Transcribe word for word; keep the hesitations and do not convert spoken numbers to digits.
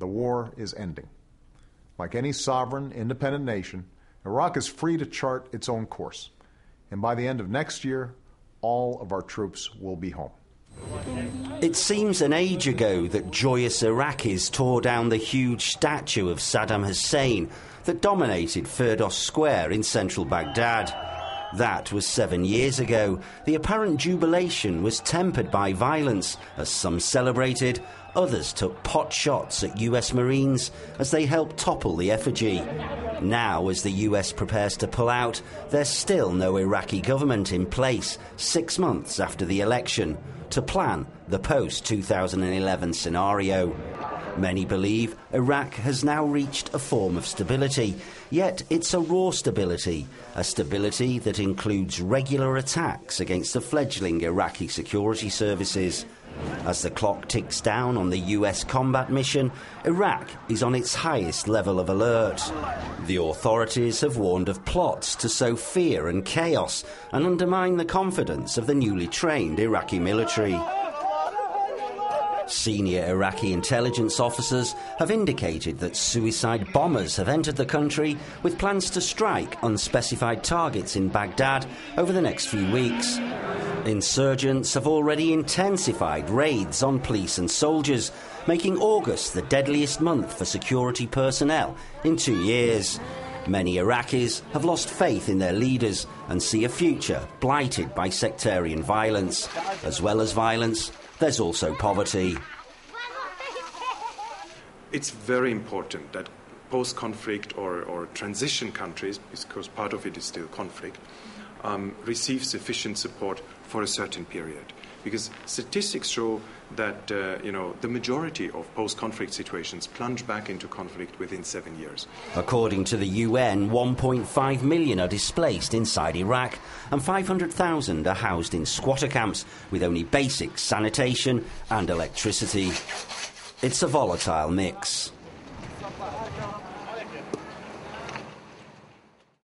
The war is ending. Like any sovereign, independent nation, Iraq is free to chart its own course. And by the end of next year, all of our troops will be home. It seems an age ago that joyous Iraqis tore down the huge statue of Saddam Hussein that dominated Firdos Square in central Baghdad. That was seven years ago. The apparent jubilation was tempered by violence, as some celebrated, others took pot shots at U S Marines as they helped topple the effigy. Now, as the U S prepares to pull out, there's still no Iraqi government in place six months after the election to plan the post two thousand eleven scenario. Many believe Iraq has now reached a form of stability, yet it's a raw stability, a stability that includes regular attacks against the fledgling Iraqi security services. As the clock ticks down on the U S combat mission, Iraq is on its highest level of alert. The authorities have warned of plots to sow fear and chaos and undermine the confidence of the newly trained Iraqi military. Senior Iraqi intelligence officers have indicated that suicide bombers have entered the country with plans to strike unspecified targets in Baghdad over the next few weeks. Insurgents have already intensified raids on police and soldiers, making August the deadliest month for security personnel in two years. Many Iraqis have lost faith in their leaders and see a future blighted by sectarian violence. As well as violence, there's also poverty. It's very important that post-conflict or, or transition countries, because part of it is still conflict, um, receive sufficient support for a certain period. Because statistics show that uh, you know, the majority of post-conflict situations plunge back into conflict within seven years. According to the U N, one point five million are displaced inside Iraq and five hundred thousand are housed in squatter camps with only basic sanitation and electricity. It's a volatile mix.